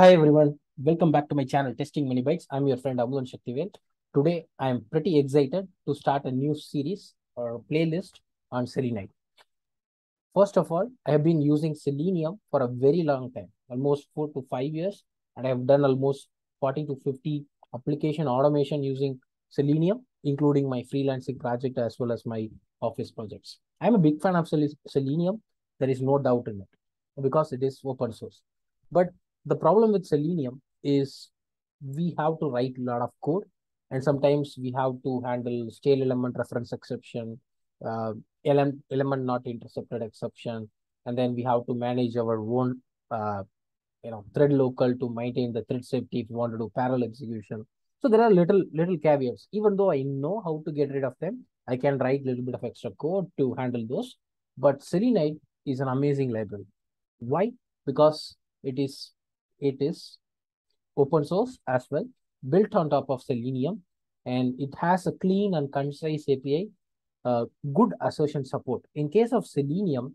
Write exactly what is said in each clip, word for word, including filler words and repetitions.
Hi everyone, welcome back to my channel Testing Mini Bytes. I'm your friend Amuthan Sakthivel. Today I am pretty excited to start a new series or playlist on Selenide. First of all, I have been using Selenium for a very long time, almost four to five years, and I have done almost forty to fifty application automation using Selenium, including my freelancing project as well as my office projects. I'm a big fan of Selenium. There is no doubt in it because it is open source. But the problem with Selenium is we have to write a lot of code, and sometimes we have to handle stale element reference exception, uh, ele- element not intercepted exception, and then we have to manage our own uh, you know, thread local to maintain the thread safety if you want to do parallel execution. So there are little, little caveats. Even though I know how to get rid of them, I can write a little bit of extra code to handle those. But Selenide is an amazing library. Why? Because it is It is open source as well, built on top of Selenium, and it has a clean and concise A P I, uh, good assertion support. In case of Selenium,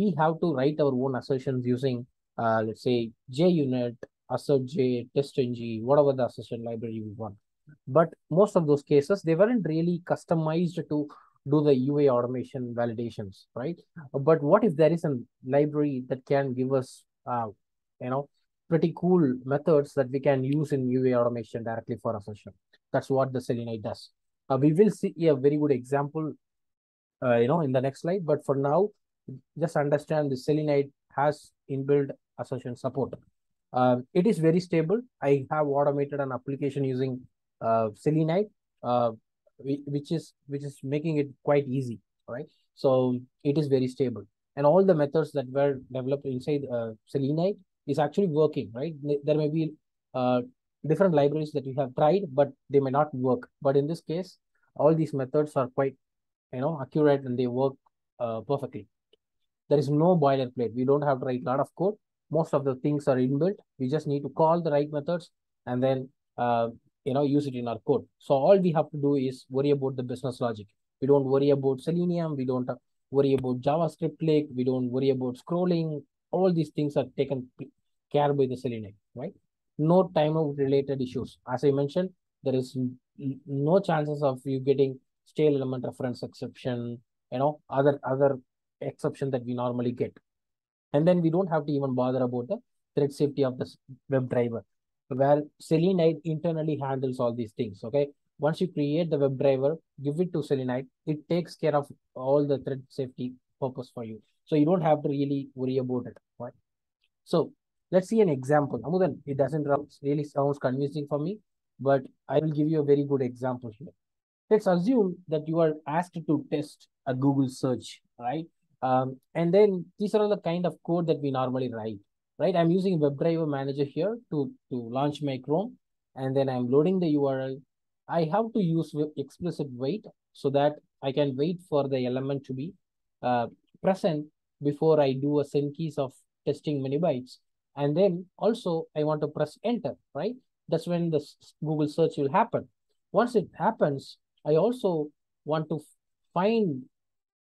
we have to write our own assertions using, uh, let's say, JUnit, AssertJ, TestNG, whatever the assertion library we want. But most of those cases, they weren't really customized to do the U I automation validations, right? But what if there is a library that can give us, uh, you know, pretty cool methods that we can use in U I automation directly for assertion? That's what the Selenide does. Uh, we will see a very good example, uh, you know, in the next slide. But for now, just understand the Selenide has inbuilt assertion support. Uh, it is very stable. I have automated an application using uh, Selenide, uh, which is which is making it quite easy. Right, so it is very stable, and all the methods that were developed inside uh, Selenide is actually working, right? There may be uh, different libraries that you have tried, but they may not work. But in this case, all these methods are quite, you know, accurate, and they work uh, perfectly. There is no boilerplate. We don't have to write a lot of code. Most of the things are inbuilt. We just need to call the right methods and then, uh, you know, use it in our code. So all we have to do is worry about the business logic. We don't worry about Selenium. We don't worry about JavaScript click. We don't worry about scrolling. All these things are taken care by the Selenide, right? No timeout related issues. As I mentioned, there is no chances of you getting stale element reference exception, you know, other other exception that we normally get. And then we don't have to even bother about the thread safety of the WebDriver, where Selenide internally handles all these things, okay? Once you create the WebDriver, give it to Selenide, it takes care of all the thread safety purpose for you. So you don't have to really worry about it, right? So let's see an example. Amuthan, it doesn't really sounds convincing for me, but I will give you a very good example here. Let's assume that you are asked to test a Google search, right? Um, and then these are all the kind of code that we normally write, right? I'm using WebDriver Manager here to, to launch my Chrome, and then I'm loading the U R L. I have to use explicit wait so that I can wait for the element to be uh, present before I do a send keys of testing mini bytes. And then also I want to press enter, right? That's when the Google search will happen. Once it happens, I also want to find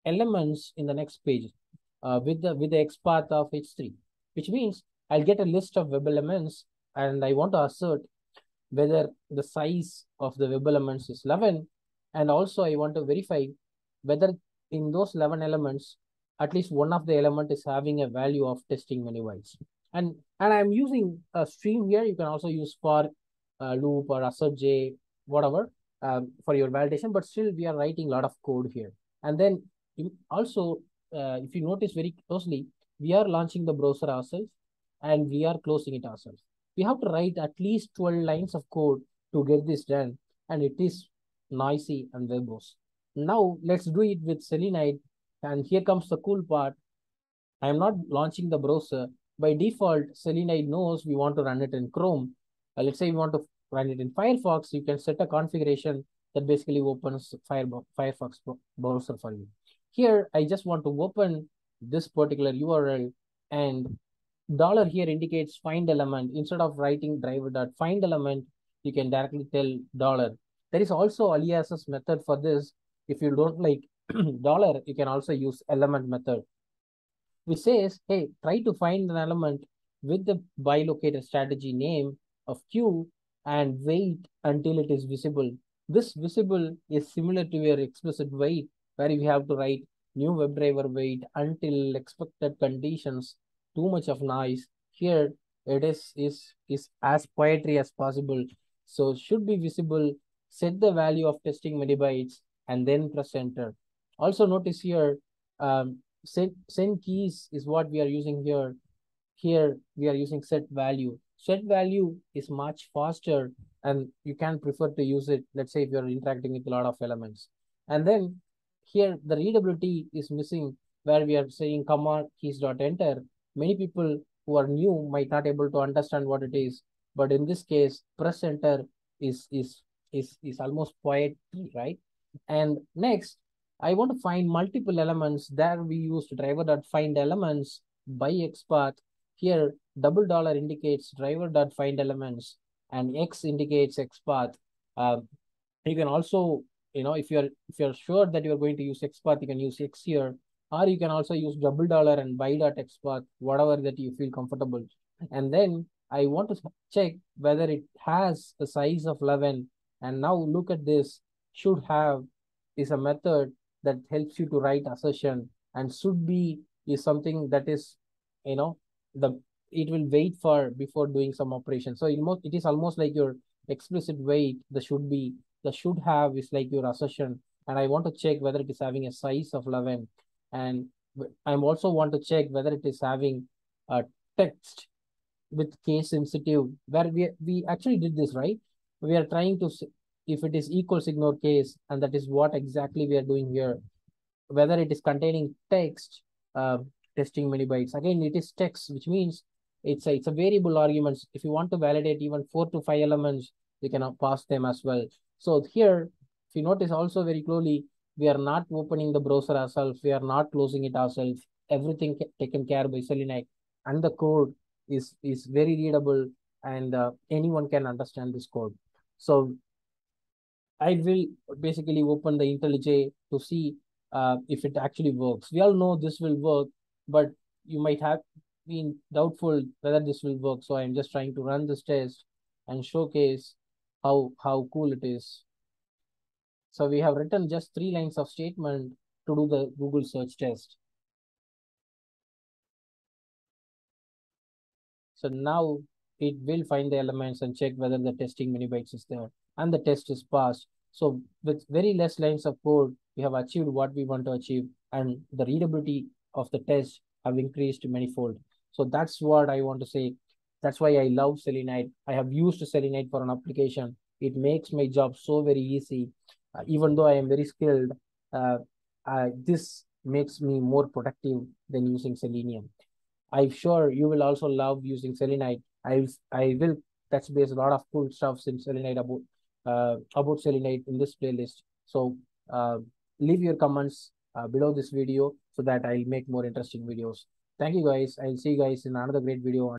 elements in the next page uh, with the with the XPath of H three, which means I'll get a list of web elements, and I want to assert whether the size of the web elements is eleven. And also I want to verify whether in those eleven elements, at least one of the element is having a value of testing mini bytes. And, and I'm using a stream here. You can also use for uh, loop or AssertJ, whatever, um, for your validation, but still we are writing a lot of code here. And then you also, uh, if you notice very closely, we are launching the browser ourselves and we are closing it ourselves. We have to write at least twelve lines of code to get this done, and it is noisy and verbose. Now let's do it with Selenide. And here comes the cool part. I am not launching the browser. By default, Selenide knows we want to run it in Chrome. Uh, let's say we want to run it in Firefox. You can set a configuration that basically opens Firefox browser for you. Here, I just want to open this particular U R L, and dollar here indicates find element. Instead of writing driver.find element, you can directly tell dollar. There is also aliases method for this. If you don't like dollar, you can also use element method, which says, hey, try to find an element with the by locator strategy name of queue and wait until it is visible. This visible is similar to your explicit wait, where you have to write new WebDriver wait until expected conditions, too much of noise. Here it is, is, is as poetry as possible. So should be visible, set the value of testing mini bytes and then press enter. Also notice here, um, set, send keys is what we are using here. Here we are using set value. Set value is much faster and you can prefer to use it, let's say if you're interacting with a lot of elements. And then here the readability is missing, where we are saying comma keys.enter. Many people who are new might not able to understand what it is, but in this case, press enter is, is, is, is almost poetry, right? And next, I want to find multiple elements. There we used driver.find elements by XPath. Here, double dollar indicates driver.find elements and X indicates XPath. Uh, you can also, you know, if you're if you're sure that you're going to use XPath, you can use X here, or you can also use double dollar and by.xpath, whatever that you feel comfortable. And then I want to check whether it has a size of eleven. And now look at this, should have is a method that helps you to write assertion, and should be is something that is, you know, the it will wait for before doing some operation. So in most, it is almost like your explicit wait, the should be, the should have is like your assertion. And I want to check whether it is having a size of eleven. And I also want to check whether it is having a text with case sensitive, where we, we actually did this, right? We are trying to, if it is equals, ignore case, and that is what exactly we are doing here. Whether it is containing text, uh, testing mini bytes. Again, it is text, which means it's a, it's a variable arguments. If you want to validate even four to five elements, you can pass them as well. So here, if you notice also very clearly, we are not opening the browser ourselves. We are not closing it ourselves. Everything taken care by Selenide, and the code is, is very readable, and uh, anyone can understand this code. So I will basically open the IntelliJ to see uh, if it actually works. We all know this will work, but you might have been doubtful whether this will work. So I'm just trying to run this test and showcase how, how cool it is. So we have written just three lines of statement to do the Google search test. So now it will find the elements and check whether the testing mini bytes is there, and the test is passed. So with very less lines of code, we have achieved what we want to achieve, and the readability of the test have increased manifold. So that's what I want to say. That's why I love Selenide. I have used Selenide for an application. It makes my job so very easy. Uh, even though I am very skilled, uh, uh, this makes me more productive than using Selenium. I'm sure you will also love using Selenide. I I will touch base a lot of cool stuff in Selenide about uh, about Selenide in this playlist. So uh, leave your comments uh, below this video so that I'll make more interesting videos. Thank you guys. I'll see you guys in another great video.